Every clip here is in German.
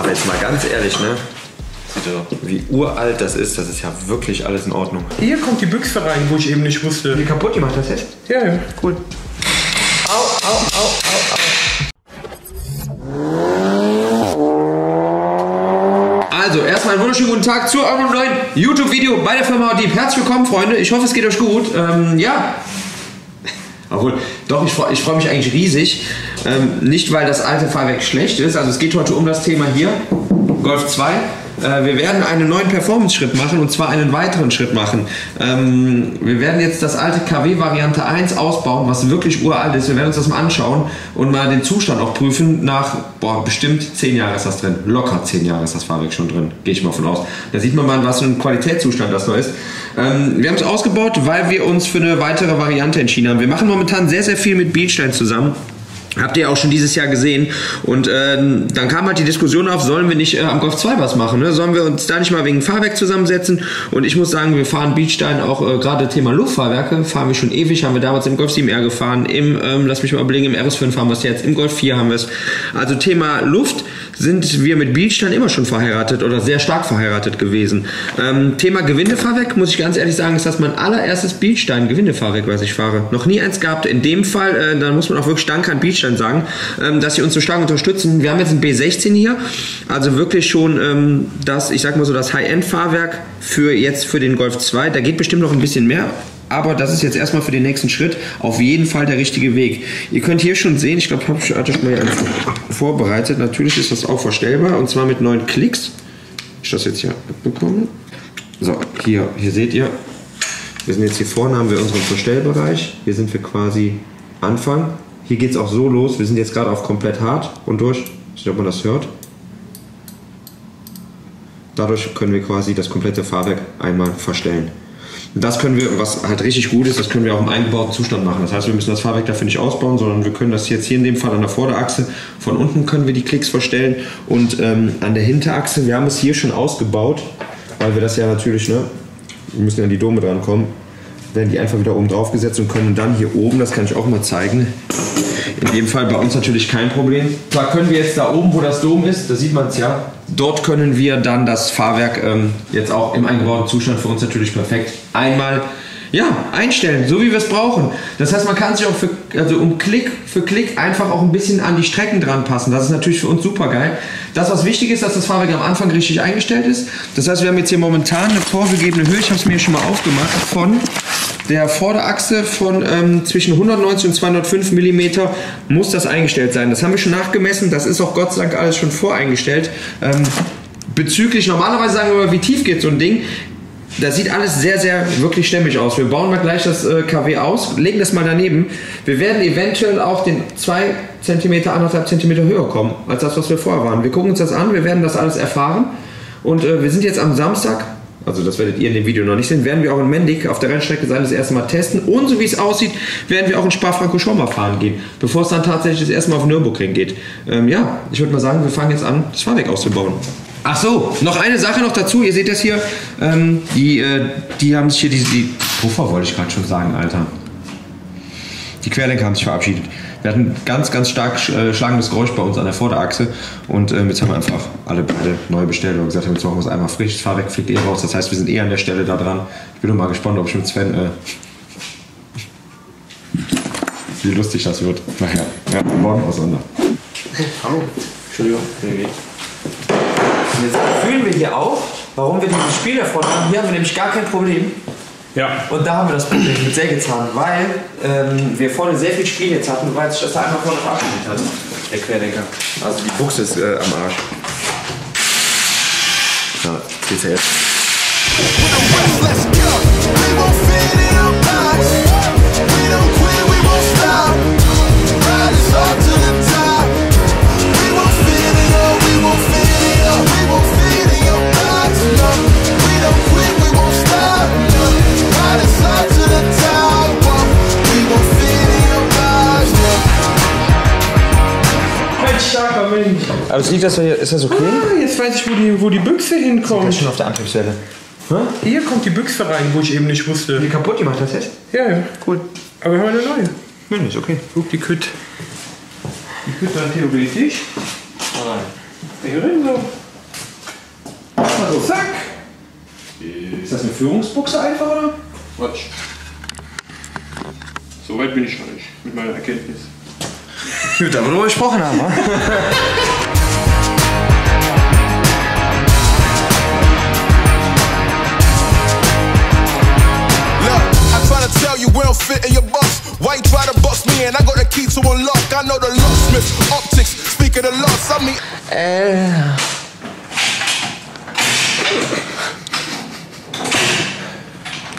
Aber jetzt mal ganz ehrlich, ne? Wie uralt das ist ja wirklich alles in Ordnung. Hier kommt die Büchse rein, wo ich eben nicht wusste. Die kaputt, die macht das jetzt? Ja, ja. Cool. Au, au, au, au, au. Also, erstmal einen wunderschönen guten Tag zu eurem neuen YouTube-Video bei der Firma Howdeep. Herzlich willkommen, Freunde. Ich hoffe, es geht euch gut. Ja. Obwohl, doch, ich freue mich eigentlich riesig. Nicht, weil das alte Fahrwerk schlecht ist. Also, es geht heute um das Thema hier, Golf 2. Wir werden einen neuen Performance-Schritt machen, und zwar einen weiteren Schritt machen. Wir werden jetzt das alte KW Variante 1 ausbauen, was wirklich uralt ist. Wir werden uns das mal anschauen und mal den Zustand auch prüfen. Nach, boah, bestimmt 10 Jahre ist das drin. Locker 10 Jahre ist das Fahrwerk schon drin. Gehe ich mal von aus. Da sieht man mal, was für ein Qualitätszustand das noch ist. Wir haben es ausgebaut, weil wir uns für eine weitere Variante entschieden haben. Wir machen momentan sehr, sehr viel mit Bilstein zusammen. Habt ihr auch schon dieses Jahr gesehen. Und dann kam halt die Diskussion auf, sollen wir nicht am Golf 2 was machen? Ne? Sollen wir uns da nicht mal wegen Fahrwerk zusammensetzen? Und ich muss sagen, wir fahren Bilstein auch gerade Thema Luftfahrwerke. Fahren wir schon ewig, haben wir damals im Golf 7R gefahren. Lass mich mal überlegen, im RS 5 haben wir es jetzt, im Golf 4 haben wir es. Also Thema Luft sind wir mit Bilstein immer schon verheiratet oder sehr stark verheiratet gewesen. Thema Gewindefahrwerk, muss ich ganz ehrlich sagen, ist das mein allererstes Bilstein-Gewindefahrwerk, was ich fahre. Noch nie eins gehabt. In dem Fall, dann muss man auch wirklich dank an Bilstein sagen, dass sie uns so stark unterstützen. Wir haben jetzt ein B16 hier, also wirklich schon das, ich sag mal so, das High-End-Fahrwerk für jetzt für den Golf 2. Da geht bestimmt noch ein bisschen mehr, aber das ist jetzt erstmal für den nächsten Schritt auf jeden Fall der richtige Weg. Ihr könnt hier schon sehen, ich glaube, ich hatte schon mal vorbereitet. Natürlich ist das auch verstellbar, und zwar mit 9 Klicks. Ich das jetzt hier mitbekommen. So, hier seht ihr, wir sind jetzt hier vorne, haben wir unseren Verstellbereich. Hier sind wir quasi Anfang. Hier geht es auch so los, wir sind jetzt gerade auf komplett hart und durch, ich weiß nicht, ob man das hört. Dadurch können wir quasi das komplette Fahrwerk einmal verstellen. Das können wir, was halt richtig gut ist, das können wir auch im eingebauten Zustand machen. Das heißt, wir müssen das Fahrwerk dafür nicht ausbauen, sondern wir können das jetzt hier in dem Fall an der Vorderachse, von unten können wir die Klicks verstellen, und an der Hinterachse, wir haben es hier schon ausgebaut, weil wir das ja natürlich, ne, wir müssen ja an die Dome dran kommen. Werden die einfach wieder oben drauf gesetzt und können dann hier oben, das kann ich auch mal zeigen, in dem Fall bei uns natürlich kein Problem. Da können wir jetzt da oben, wo das Dom ist, da sieht man es ja, dort können wir dann das Fahrwerk jetzt auch im eingebauten Zustand für uns natürlich perfekt einmal, ja, einstellen, so wie wir es brauchen. Das heißt, man kann sich auch um Klick für Klick einfach auch ein bisschen an die Strecken dran passen. Das ist natürlich für uns super geil. Das, was wichtig ist, dass das Fahrwerk am Anfang richtig eingestellt ist. Das heißt, wir haben jetzt hier momentan eine vorgegebene Höhe, ich habe es mir schon mal aufgemacht, von der Vorderachse von zwischen 190 und 205 mm muss das eingestellt sein. Das haben wir schon nachgemessen, das ist auch Gott sei Dank alles schon voreingestellt. Bezüglich, normalerweise sagen wir mal, wie tief geht so ein Ding. Das sieht alles sehr, sehr wirklich stämmig aus. Wir bauen mal gleich das KW aus, legen das mal daneben. Wir werden eventuell auch den 2 cm, 1,5 cm höher kommen, als das, was wir vorher waren. Wir gucken uns das an, wir werden das alles erfahren. Und wir sind jetzt am Samstag, also das werdet ihr in dem Video noch nicht sehen, werden wir auch in Mendig auf der Rennstrecke sein, das erste Mal testen. Und so wie es aussieht, werden wir auch in Spa-Francorchamps fahren gehen, bevor es dann tatsächlich das erste Mal auf Nürburgring geht. Ja, ich würde mal sagen, wir fangen jetzt an, das Fahrwerk auszubauen. Ach so, noch eine Sache noch dazu, ihr seht das hier, die haben sich hier die Puffer, wollte ich gerade schon sagen, Alter. Die Querlenker haben sich verabschiedet. Wir hatten ganz, ganz stark schlagendes Geräusch bei uns an der Vorderachse, und jetzt haben wir einfach alle beide neue Bestellungen gesagt, wir machen uns einmal frisch, das Fahrwerk fliegt eh raus, das heißt, wir sind eh an der Stelle da dran. Ich bin nur mal gespannt, ob ich mit Sven, wie lustig das wird. Naja, ja, morgen auseinander. Hallo, Entschuldigung. Jetzt fühlen wir hier auch, warum wir dieses Spiel davon haben. Hier haben wir nämlich gar kein Problem. Ja. Und da haben wir das Problem mit Sägezahn, weil wir vorne sehr viel Spiel jetzt hatten, weil sich das da einfach vorne verabschiedet hat, der Querdenker. Also die Buchse ist am Arsch. Ja, geht's ja jetzt. Aber es liegt, dass wir hier. Ist das okay? Ah, jetzt weiß ich, wo die Büchse hinkommt. Das ist schon auf der Antriebswelle. Hier kommt die Büchse rein, wo ich eben nicht wusste. Die kaputt, die macht das jetzt? Ja, ja. Cool. Aber wir haben eine neue. Nein, ist okay. Guck, die Kütt. Die Kütt dann theoretisch. Nein. Hier drin so. Also, zack. Ist das eine Führungsbuchse einfach, oder? Quatsch. So weit bin ich schon nicht, mit meiner Erkenntnis. Gut, da wir gesprochen haben, ne?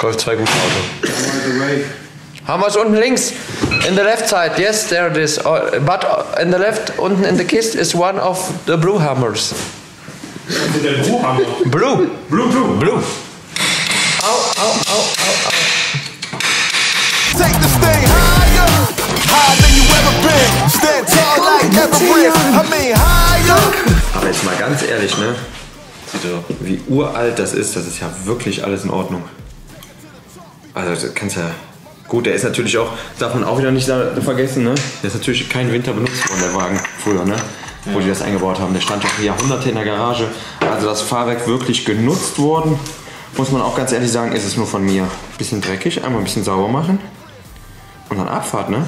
Golf 2, gutes Auto. Haben wir es unten links? In the left side, yes, there it is. But in the left, unten in the kist, is one of the blue hammers. Der blue hammer? Blue. Blue, blue. Blue. Au, au, au, au, au. Take this thing higher, higher than you ever been. Stand tall like evergreen. I mean higher. Aber jetzt mal ganz ehrlich, ne? Wie uralt das ist ja wirklich alles in Ordnung. Also das kannst ja. Gut, der ist natürlich auch, darf man auch wieder nicht vergessen, ne? Der ist natürlich kein Winter benutzt worden, der Wagen früher, ne? Ja. Wo die das eingebaut haben. Der stand doch Jahrhunderte in der Garage. Also das Fahrwerk wirklich genutzt worden. Muss man auch ganz ehrlich sagen, ist es nur von mir. Bisschen dreckig, einmal ein bisschen sauber machen. Und dann Abfahrt, ne?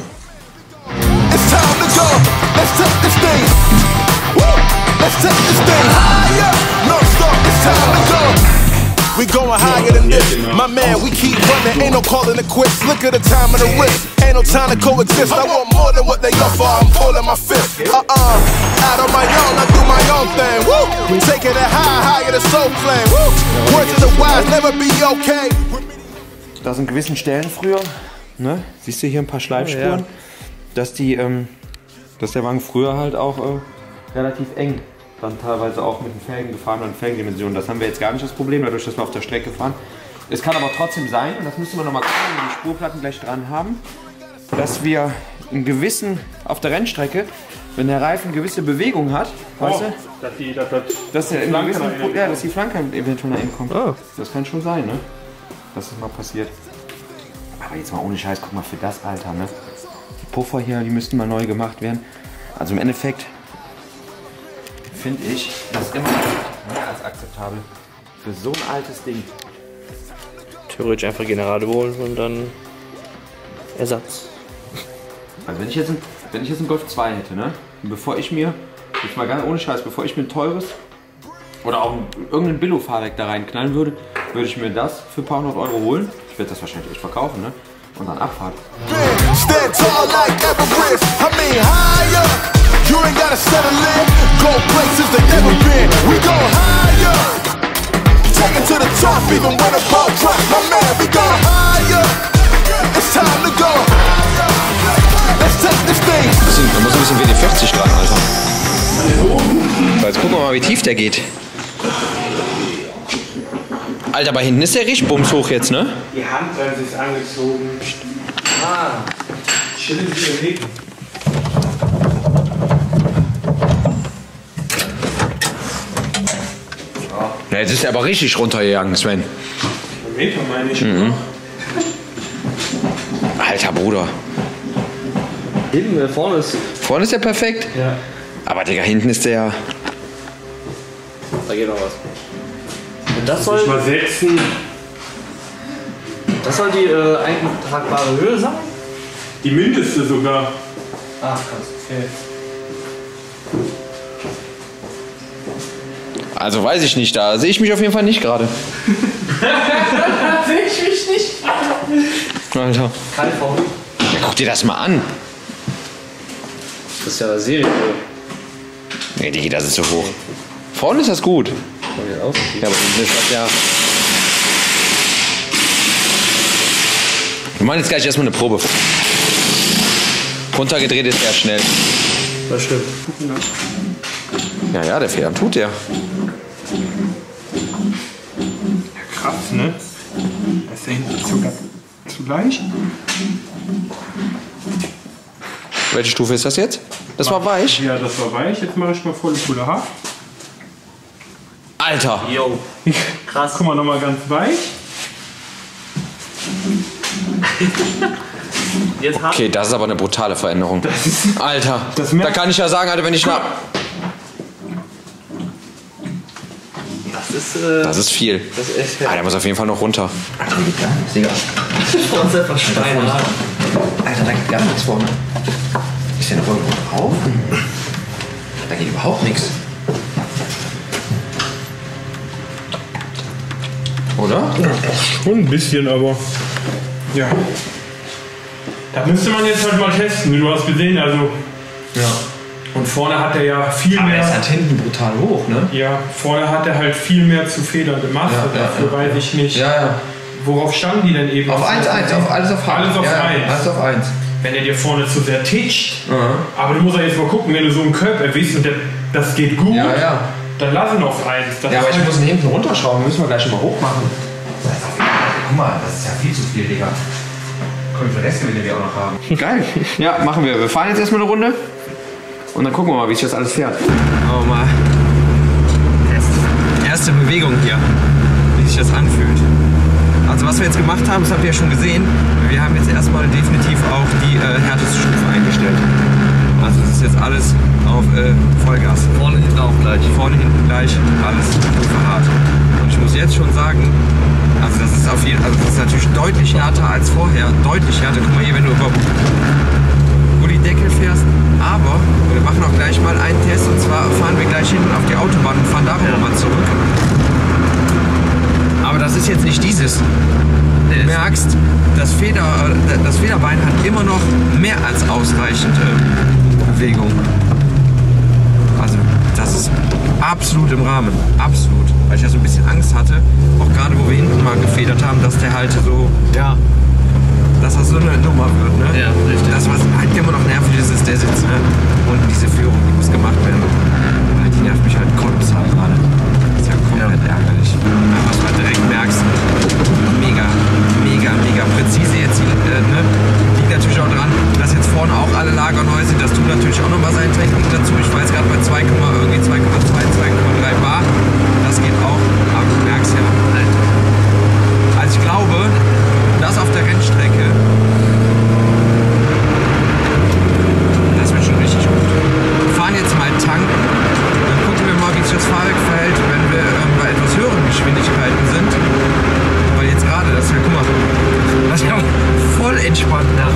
It's time to go. Let's take this thing. Woo! Let's take this thing higher. No stop, it's time to go. We going higher than this, my man, we keep running, ain't no calling it quits, look at the time and the risk, ain't no time to coexist, I want more than what they offer, I'm pulling my fist, out on my own, I do my own thing, woo, taking it high, higher than soul flame, woo, words of the wise never be okay. Da sind gewissen Stellen früher, ne, siehst du hier ein paar Schleifspuren, ja. Dass die, dass der Wagen früher halt auch relativ eng dann teilweise auch mit den Felgen gefahren und Felgendimensionen. Das haben wir jetzt gar nicht das Problem, dadurch, dass wir auf der Strecke fahren. Es kann aber trotzdem sein, und das müssen wir nochmal gucken, wenn wir die Spurplatten gleich dran haben, dass wir einen gewissen, auf der Rennstrecke, wenn der Reifen gewisse Bewegung hat, oh, weißt du, dass die Flanke eventuell nach innen kommt. Oh. Das kann schon sein, ne? Dass das mal passiert. Aber jetzt mal ohne Scheiß, guck mal, für das Alter, ne? Die Puffer hier, die müssten mal neu gemacht werden. Also im Endeffekt finde ich das ist immer mehr als akzeptabel für so ein altes Ding. Theoretisch einfach Generale holen und dann Ersatz. Also wenn ich jetzt einen Golf 2 hätte, ne? Bevor ich mir, jetzt mal ganz ohne Scheiß, bevor ich mir ein teures oder auch irgendein Billo-Fahrwerk da reinknallen würde, würde ich mir das für ein paar hundert Euro holen. Ich werde das wahrscheinlich echt verkaufen, ne? Und dann Abfahrt. You ain't gotta settle in, go places they never been. We go higher, take it to the top, even when the ball drops. My man, we go higher, it's time to go. Let's take this thing. Da muss ein bisschen WD-40 dran, Alter. So, jetzt gucken wir mal, wie tief der geht. Alter, aber hinten ist der richtig bums hoch jetzt, ne? Die Handbremse ist angezogen. Ah, chillen Sie im Weg. Ja, jetzt ist er aber richtig runtergegangen, Sven. Ein Meter meine ich. Mhm. Alter Bruder. Hinten, vorne ist. Vorne ist der perfekt? Ja. Aber Digga, hinten ist der. Da geht noch was. Und das soll. Mal setzen. Das soll die eintragbare Höhe sein? Die mindeste sogar. Ach krass, okay. Also weiß ich nicht, da sehe ich mich auf jeden Fall nicht gerade. Da sehe ich mich nicht gerade. Alter. Keine Form. Ja, guck dir das mal an. Das ist ja eine Serie. Nee, Digi, das ist so hoch. Vorne ist das gut. Ja, aber das hat ja. Wir machen jetzt gleich erstmal eine Probe. Runtergedreht ist er schnell. Das stimmt. Ja, ja, der Fehler tut der. Ja, krass, ne? Ist der hinten zu leicht? Welche Stufe ist das jetzt? Das war weich? Ja, das war weich. Jetzt mache ich mal volle Pulle H. Alter! Yo. Krass. Guck mal, nochmal ganz weich. Jetzt okay, das ist aber eine brutale Veränderung. Das ist, Alter, das da kann ich ja sagen, Alter, wenn ich nach. das ist... das ist viel. Das ist, der muss auf jeden Fall noch runter. Alter, da geht gar nichts, Digga. Vor uns einfach Stein. Alter, da geht gar nichts vorne. Ist der noch irgendwo drauf? Da geht überhaupt nichts. Oder? Ja, schon ein bisschen, aber... Ja. Da müsste man jetzt halt mal testen, wie du hast gesehen, also... Ja. Und vorne hat er ja viel mehr... Aber er ist halt hinten brutal hoch, ne? Ja, vorne hat er halt viel mehr zu Federn gemacht, dafür weiß ich nicht. Ja, ja. Worauf standen die denn eben? Auf 1-1, auf alles auf 1. Alles auf 1. Ja, alles auf 1. Wenn er dir vorne zu sehr titscht, aber du musst ja jetzt mal gucken, wenn du so einen Curb erwischst und das geht gut, dann lass ihn auf 1. Das aber ich muss ihn hinten runterschrauben, müssen wir gleich schon mal hoch machen. Guck mal, das ist ja viel zu viel, Digga. Konferenz, die wir auch noch haben. Geil. Ja, machen wir. Wir fahren jetzt erstmal eine Runde. Und dann gucken wir mal, wie sich das alles fährt. Oh mal. Erste Bewegung hier, wie sich das anfühlt. Also was wir jetzt gemacht haben, das habt ihr ja schon gesehen, wir haben jetzt erstmal definitiv auch die Härtestufe eingestellt. Also das ist jetzt alles auf Vollgas. Vorne, hinten auch gleich. Vorne, hinten gleich, alles hart. Und ich muss jetzt schon sagen, also das ist auf jeden, also das ist natürlich deutlich härter als vorher. Deutlich härter. Guck mal hier, wenn du über Gullideckel fährst. Aber wir machen auch gleich mal einen Test, und zwar fahren wir gleich hinten auf die Autobahn und fahren darüber mal zurück. Aber das ist jetzt nicht dieses. Du merkst, das Federbein hat immer noch mehr als ausreichend Bewegung. Also das ist absolut im Rahmen, absolut. Weil ich ja so ein bisschen Angst hatte, auch gerade wo wir hinten mal gefedert haben, dass der halt so, dass das so eine Nummer wird, ne? Ja, richtig. Das, was halt immer noch nervig ist, ist der Sitz, ne? Und diese Führung, die muss gemacht werden. Die nervt mich halt kolossal gerade. Das ist ja komplett ärgerlich. Was du halt direkt merkst, mega, mega, mega präzise jetzt, ne? Liegt natürlich auch dran, dass jetzt vorne auch alle Lager neu sind. Das tut natürlich auch nochmal seine Technik dazu. Ich weiß gerade bei 2,2 2,3 Bar. Das geht auch, aber du merkst ja. Also ich glaube, das auf der Rennstrecke, das wird schon richtig gut. Wir fahren jetzt mal tanken, dann gucken wir mal, wie sich das Fahrwerk verhält, wenn wir bei etwas höheren Geschwindigkeiten sind. Weil jetzt gerade, das ist ja, guck mal, das ist ja voll entspannt nach.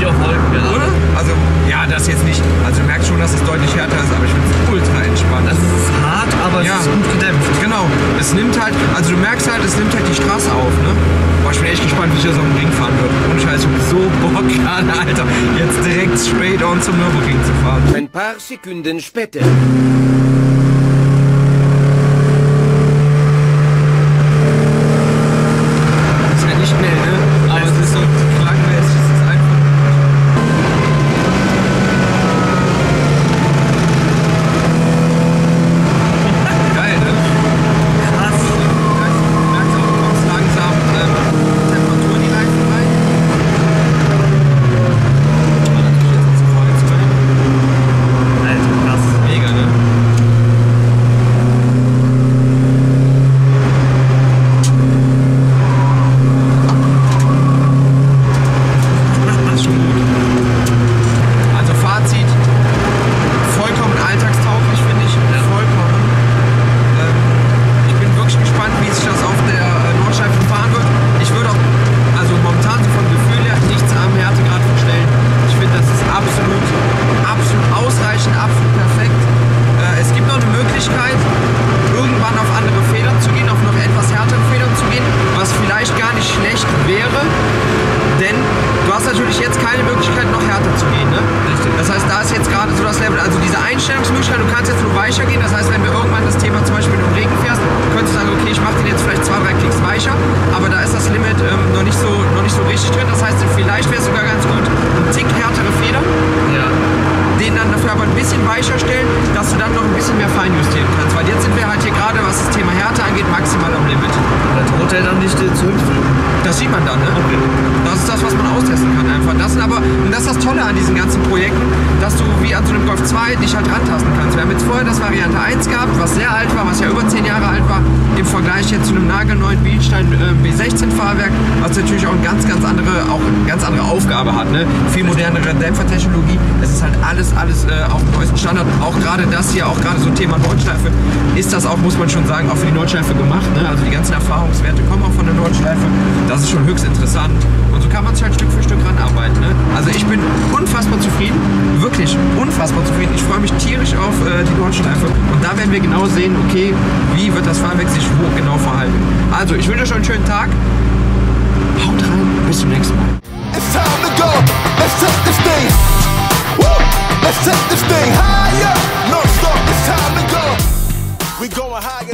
Wie auf Wolken, oder? Also, ja, das jetzt nicht. Also du merkst schon, dass es deutlich härter ist, aber ich finde es ultra entspannt. Das ist hart, aber es ist gut gedämpft. Genau, es nimmt halt, also du merkst halt, es nimmt halt die Straße auf, ne? Ich bin echt gespannt, wie ich das auf dem Ring fahren wird. Und ich heiße so Bock an, Alter, jetzt direkt straight on zum Nürburgring zu fahren. Ein paar Sekunden später. Das ist ja nicht schnell, ne? Aber es ist so klangmäßig, es ist einfach. Geil, ne? Aufgabe hat, ne? Viel modernere Dämpfertechnologie, es ist halt alles auf dem neuesten Standard, auch gerade gerade das hier, auch gerade so Thema Nordschleife, ist das auch, muss man schon sagen, auch für die Nordschleife gemacht. Ne? Also die ganzen Erfahrungswerte kommen auch von der Nordschleife. Das ist schon höchst interessant. Und so kann man es halt Stück für Stück ranarbeiten. Ne? Also ich bin unfassbar zufrieden, wirklich unfassbar zufrieden. Ich freue mich tierisch auf die Nordschleife. Und da werden wir genau sehen, okay, wie wird das Fahrwerk sich wo genau verhalten. Also ich wünsche euch schon einen schönen Tag. Haut rein, bis zum nächsten Mal. It's time to go. Let's test this thing. Woo! Let's test this thing higher. No stop. It's time to go. We going higher.